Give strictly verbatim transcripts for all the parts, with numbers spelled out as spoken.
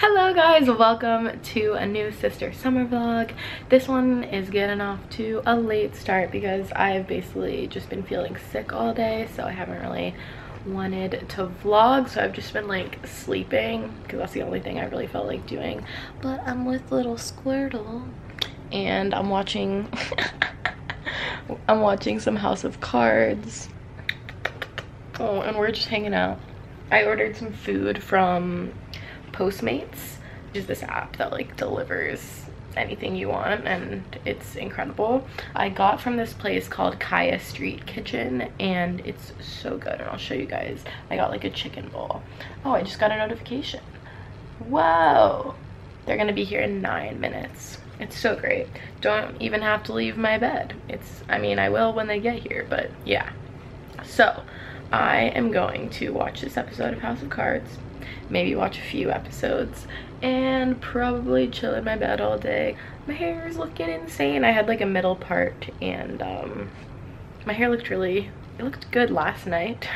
Hello guys, welcome to a new Sister Summer vlog. This one is getting off to a late start because I've basically just been feeling sick all day, so I haven't really wanted to vlog, so I've just been like sleeping because that's the only thing I really felt like doing. But I'm with little Squirtle and I'm watching I'm watching some House of Cards. Oh, and we're just hanging out. I ordered some food from Postmates, which is this app that like delivers anything you want, and it's incredible. I got from this place called Kaya Street Kitchen and it's so good, and I'll show you guys. I got like a chicken bowl. Oh, I just got a notification. Whoa, they're gonna be here in nine minutes. It's so great. Don't even have to leave my bed. It's, I mean, I will when they get here, but yeah. So I am going to watch this episode of House of Cards, maybe watch a few episodes, and probably chill in my bed all day. My hair is looking insane. I had like a middle part and um my hair looked really it looked good last night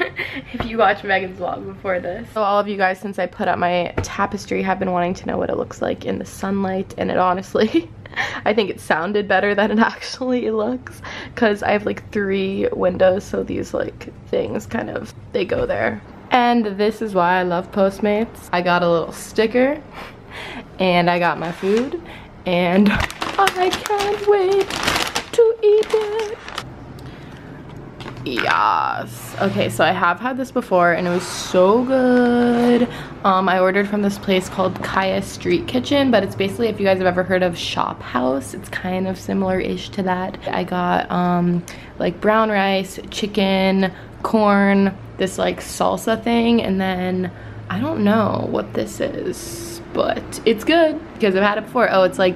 if you watched Megan's vlog before this. So all of you guys, since I put up my tapestry, have been wanting to know what it looks like in the sunlight, and it honestly I think it sounded better than it actually looks, because I have like three windows, so these like things kind of, they go there. And this is why I love Postmates. I got a little sticker and I got my food and I can't wait to eat it. Yes. Okay, so I have had this before and it was so good. Um, I ordered from this place called Kaya Street Kitchen, but it's basically, if you guys have ever heard of Shop House, it's kind of similar-ish to that. I got um, like brown rice, chicken, corn, this like salsa thing, and then I don't know what this is, but it's good because I've had it before. Oh, it's like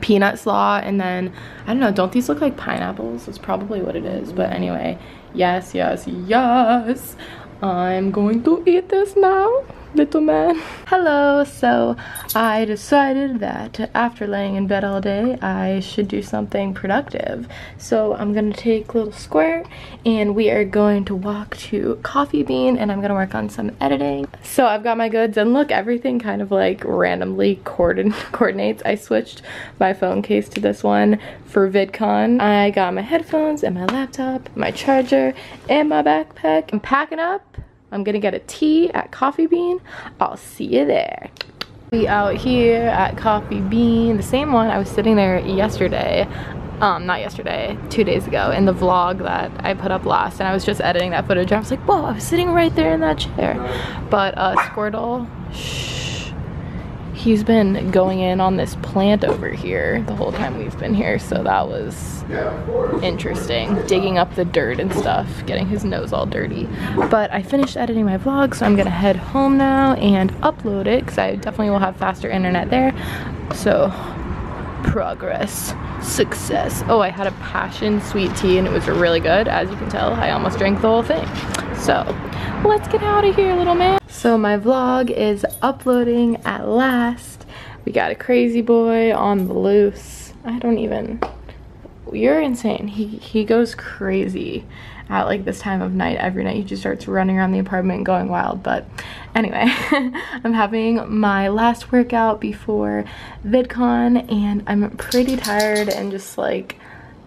peanut slaw, and then I don't know, don't these look like pineapples? That's probably what it is. But anyway, yes, yes, yes, I'm going to eat this now, little man. Hello. So I decided that after laying in bed all day, I should do something productive. So I'm gonna take little Squirt and we are going to walk to Coffee Bean and I'm gonna work on some editing. So I've got my goods, and look, everything kind of like randomly coordinates. I switched my phone case to this one for VidCon. I got my headphones and my laptop, my charger, and my backpack. I'm packing up. I'm gonna get a tea at Coffee Bean. I'll see you there. We out here at Coffee Bean, the same one I was sitting there yesterday. Um, not yesterday, two days ago, in the vlog that I put up last, and I was just editing that footage. I was like, whoa, I was sitting right there in that chair. But uh, Squirtle, shh, he's been going in on this plant over here the whole time we've been here, so that was interesting, digging up the dirt and stuff, getting his nose all dirty. But I finished editing my vlog, so I'm gonna head home now and upload it, because I definitely will have faster internet there. So progress, success. Oh, I had a passion sweet tea and it was really good. As you can tell, I almost drank the whole thing. So let's get out of here, little man. So my vlog is uploading at last. We got a crazy boy on the loose. I don't even, you're insane. He he goes crazy at like this time of night every night. He just starts running around the apartment going wild. But anyway, I'm having my last workout before VidCon and I'm pretty tired and just like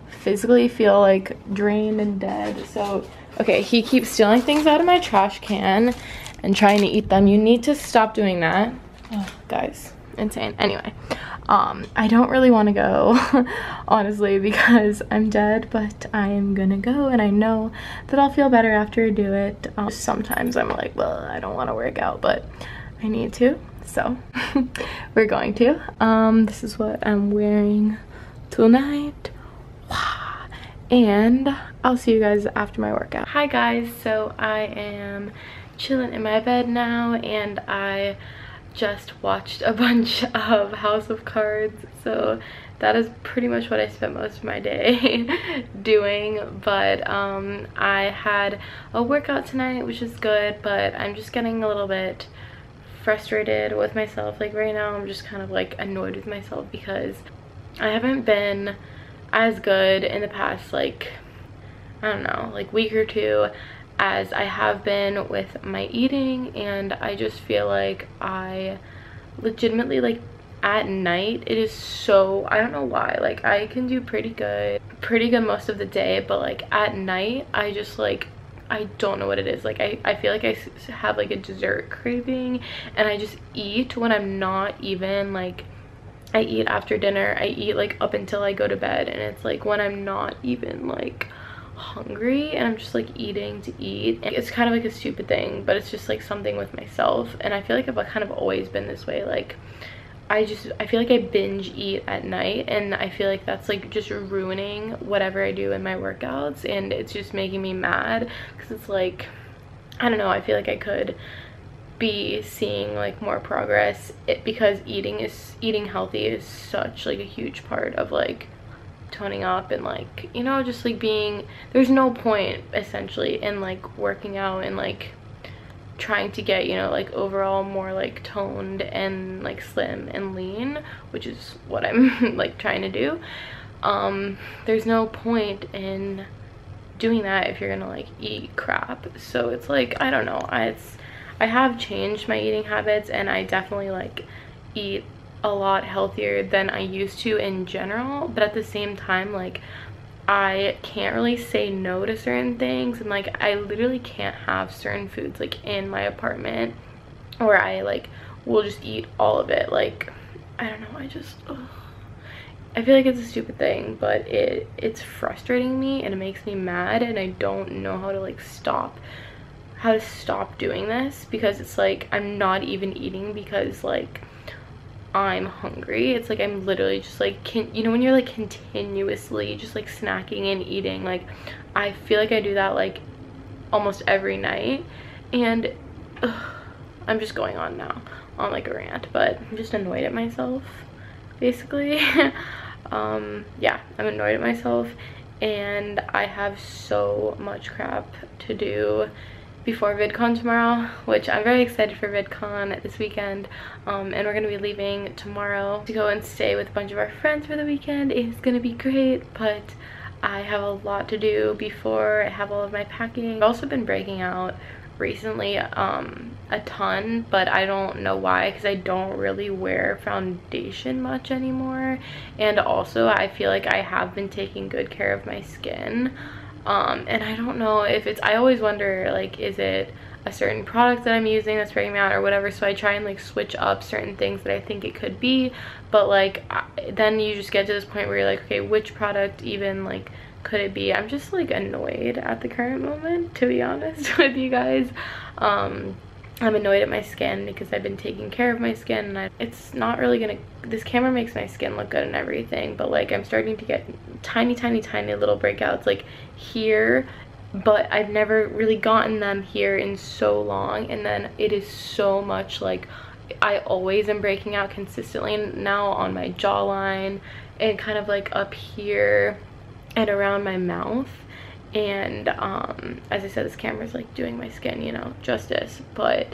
physically feel like drained and dead. So okay, he keeps stealing things out of my trash can and trying to eat them. You need to stop doing that. Oh, guys, insane. Anyway, um I don't really want to go honestly because I'm dead, but I am gonna go and I know that I'll feel better after I do it. Um, sometimes I'm like, well, I don't want to work out, but I need to, so we're going to. Um this is what I'm wearing tonight. Wow. And I'll see you guys after my workout. Hi guys, so I am chilling in my bed now and I just watched a bunch of House of Cards, so that is pretty much what I spent most of my day doing. But um I had a workout tonight, which is good, but I'm just getting a little bit frustrated with myself. Like right now I'm just kind of like annoyed with myself because I haven't been as good in the past like, I don't know, like week or two as I have been with my eating, and I just feel like I legitimately, like, at night, it is so, I don't know why, like, I can do pretty good, pretty good most of the day, but, like, at night, I just, like, I don't know what it is. Like, I, I feel like I have, like, a dessert craving, and I just eat when I'm not even, like, I eat after dinner, I eat, like, up until I go to bed, and it's, like, when I'm not even, like, hungry, and I'm just, like, eating to eat. And it's kind of, like, a stupid thing, but it's just, like, something with myself, and I feel like I've kind of always been this way. Like, I just, I feel like I binge eat at night, and I feel like that's, like, just ruining whatever I do in my workouts, and it's just making me mad, because it's, like, I don't know, I feel like I could be seeing, like, more progress, it, because eating is, eating healthy is such, like, a huge part of, like, toning up, and, like, you know, just, like, being, there's no point, essentially, in, like, working out and, like, trying to get, you know, like, overall more, like, toned and, like, slim and lean, which is what I'm, like, trying to do. Um, there's no point in doing that if you're gonna, like, eat crap. So it's, like, I don't know, I, it's, I have changed my eating habits, and I definitely, like, eat a lot healthier than I used to in general, but at the same time, like, I can't really say no to certain things, and, like, I literally can't have certain foods, like, in my apartment, or I, like, will just eat all of it. Like, I don't know, I just, ugh. I feel like it's a stupid thing, but it it's frustrating me, and it makes me mad, and I don't know how to, like, stop how to stop doing this, because it's, like, I'm not even eating because, like, I'm hungry. It's like I'm literally just, like, can you know when you're, like, continuously just, like, snacking and eating, like, I feel like I do that, like, almost every night, and ugh, I'm just going on now on, like, a rant, but I'm just annoyed at myself, basically. um yeah, I'm annoyed at myself, and I have so much crap to do before VidCon tomorrow, which I'm very excited for VidCon this weekend, um, and we're going to be leaving tomorrow to go and stay with a bunch of our friends for the weekend. It's going to be great, but I have a lot to do before I have all of my packing. I've also been breaking out recently um, a ton, but I don't know why, because I don't really wear foundation much anymore, and also I feel like I have been taking good care of my skin. Um, and I don't know if it's, I always wonder, like, is it a certain product that I'm using that's breaking me out or whatever, so I try and, like, switch up certain things that I think it could be, but, like, I, then you just get to this point where you're like, okay, which product even, like, could it be? I'm just, like, annoyed at the current moment, to be honest with you guys. Um, I'm annoyed at my skin because I've been taking care of my skin, and I, it's not really gonna, this camera makes my skin look good and everything, but, like, I'm starting to get tiny, tiny, tiny little breakouts, like, here, but I've never really gotten them here in so long, and then it is so much, like, I always am breaking out consistently, and now on my jawline, and kind of, like, up here, and around my mouth, and, um, as I said, this camera's, like, doing my skin, you know, justice, but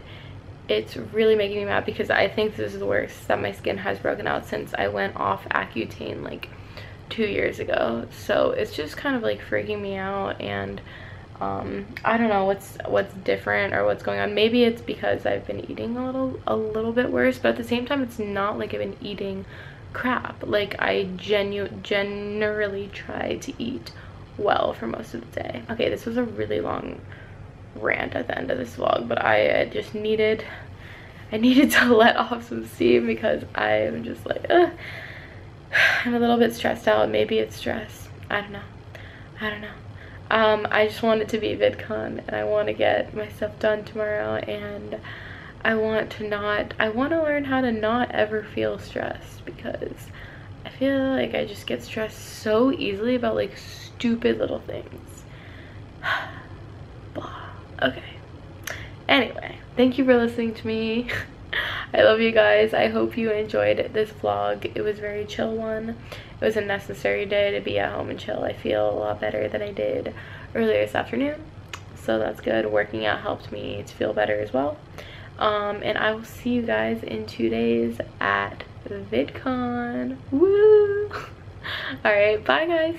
it's really making me mad, because I think this is the worst that my skin has broken out since I went off Accutane, like, two years ago, so it's just kind of, like, freaking me out, and um I don't know what's what's different or what's going on. Maybe it's because I've been eating a little a little bit worse, but at the same time, it's not like I've been eating crap. Like, I genu generally try to eat well for most of the day. Okay, this was a really long rant at the end of this vlog, but I, I just needed I needed to let off some steam, because I am just like, ugh. I'm a little bit stressed out. Maybe it's stress. I don't know. I don't know. Um, I just want it to be VidCon, and I want to get my stuff done tomorrow, and I want to not, I want to learn how to not ever feel stressed, because I feel like I just get stressed so easily about, like, stupid little things. Blah. Okay. Anyway, thank you for listening to me. I love you guys. I hope you enjoyed this vlog. It was a very chill one. It was a necessary day to be at home and chill. I feel a lot better than I did earlier this afternoon, so that's good. Working out helped me to feel better as well. Um, and I will see you guys in two days at VidCon. Woo! Alright, bye guys!